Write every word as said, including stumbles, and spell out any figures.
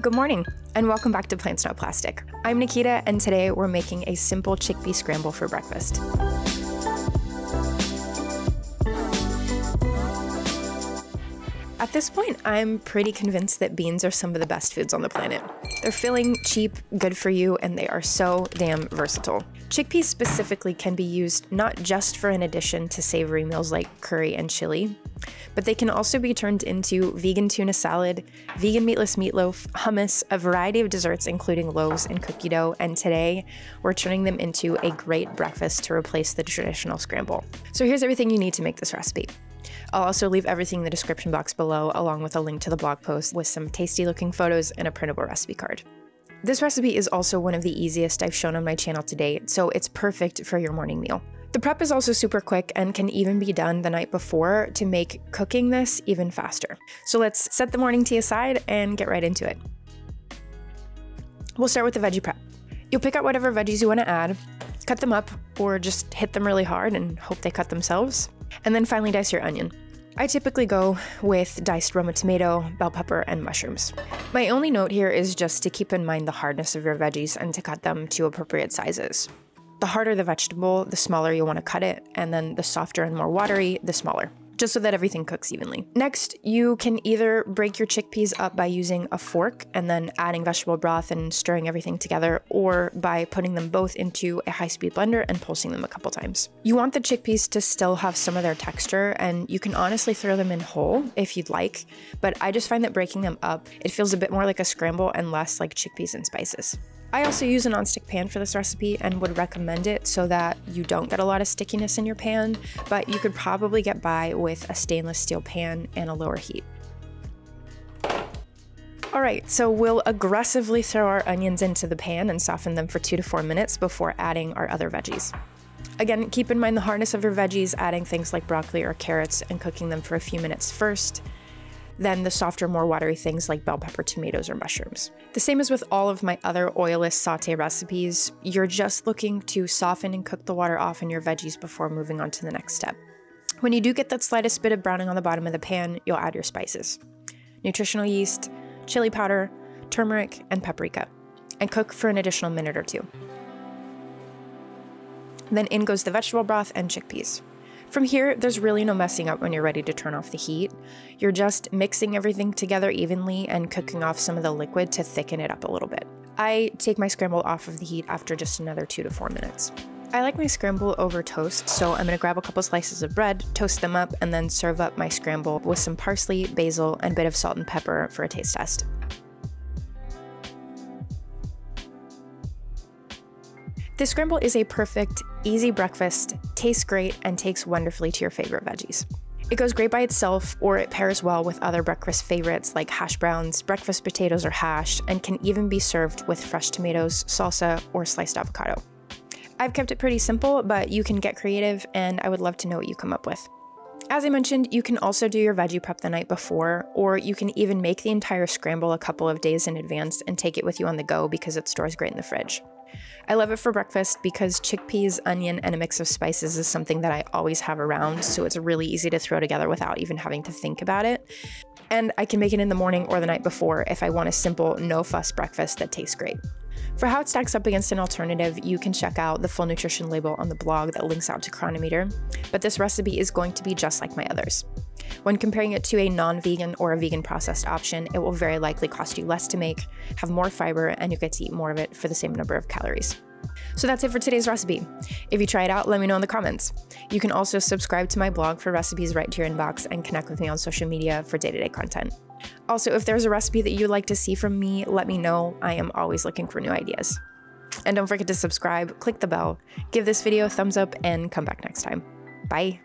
Good morning, and welcome back to Plants Not Plastic. I'm Nikita, and today we're making a simple chickpea scramble for breakfast. At this point, I'm pretty convinced that beans are some of the best foods on the planet. They're filling, cheap, good for you, and they are so damn versatile. Chickpeas specifically can be used not just for an addition to savory meals like curry and chili, but they can also be turned into vegan tuna salad, vegan meatless meatloaf, hummus, a variety of desserts including loaves and cookie dough, and today we're turning them into a great breakfast to replace the traditional scramble. So here's everything you need to make this recipe. I'll also leave everything in the description box below, along with a link to the blog post with some tasty looking photos and a printable recipe card. This recipe is also one of the easiest I've shown on my channel to date, so it's perfect for your morning meal. The prep is also super quick and can even be done the night before to make cooking this even faster. So let's set the morning tea aside and get right into it. We'll start with the veggie prep. You'll pick out whatever veggies you want to add, cut them up, or just hit them really hard and hope they cut themselves. And then finally dice your onion. I typically go with diced Roma tomato, bell pepper, and mushrooms. My only note here is just to keep in mind the hardness of your veggies and to cut them to appropriate sizes. The harder the vegetable, the smaller you'll want to cut it, and then the softer and more watery, the smaller, just so that everything cooks evenly. Next, you can either break your chickpeas up by using a fork and then adding vegetable broth and stirring everything together, or by putting them both into a high-speed blender and pulsing them a couple times. You want the chickpeas to still have some of their texture, and you can honestly throw them in whole if you'd like, but I just find that breaking them up, it feels a bit more like a scramble and less like chickpeas and spices. I also use a nonstick pan for this recipe and would recommend it so that you don't get a lot of stickiness in your pan, but you could probably get by with a stainless steel pan and a lower heat. All right, so we'll aggressively throw our onions into the pan and soften them for two to four minutes before adding our other veggies. Again, keep in mind the hardness of your veggies, adding things like broccoli or carrots and cooking them for a few minutes first. Then the softer, more watery things like bell pepper, tomatoes, or mushrooms. The same as with all of my other oilless saute recipes, you're just looking to soften and cook the water off in your veggies before moving on to the next step. When you do get that slightest bit of browning on the bottom of the pan, you'll add your spices, nutritional yeast, chili powder, turmeric, and paprika, and cook for an additional minute or two. Then in goes the vegetable broth and chickpeas. From here, there's really no messing up when you're ready to turn off the heat. You're just mixing everything together evenly and cooking off some of the liquid to thicken it up a little bit. I take my scramble off of the heat after just another two to four minutes. I like my scramble over toast, so I'm gonna grab a couple slices of bread, toast them up, and then serve up my scramble with some parsley, basil, and a bit of salt and pepper for a taste test. This scramble is a perfect, easy breakfast, tastes great, and takes wonderfully to your favorite veggies. It goes great by itself, or it pairs well with other breakfast favorites like hash browns, breakfast potatoes, or hash, and can even be served with fresh tomatoes, salsa, or sliced avocado. I've kept it pretty simple, but you can get creative, and I would love to know what you come up with. As I mentioned, you can also do your veggie prep the night before, or you can even make the entire scramble a couple of days in advance and take it with you on the go because it stores great in the fridge. I love it for breakfast because chickpeas, onion, and a mix of spices is something that I always have around, so it's really easy to throw together without even having to think about it. And I can make it in the morning or the night before if I want a simple, no-fuss breakfast that tastes great. For how it stacks up against an alternative, you can check out the full nutrition label on the blog that links out to Chronometer, but this recipe is going to be just like my others. When comparing it to a non-vegan or a vegan processed option, it will very likely cost you less to make, have more fiber, and you get to eat more of it for the same number of calories. So that's it for today's recipe. If you try it out, let me know in the comments. You can also subscribe to my blog for recipes right to your inbox and connect with me on social media for day-to-day content. Also, if there's a recipe that you'd like to see from me, let me know. I am always looking for new ideas. And don't forget to subscribe, click the bell, give this video a thumbs up, and come back next time. Bye.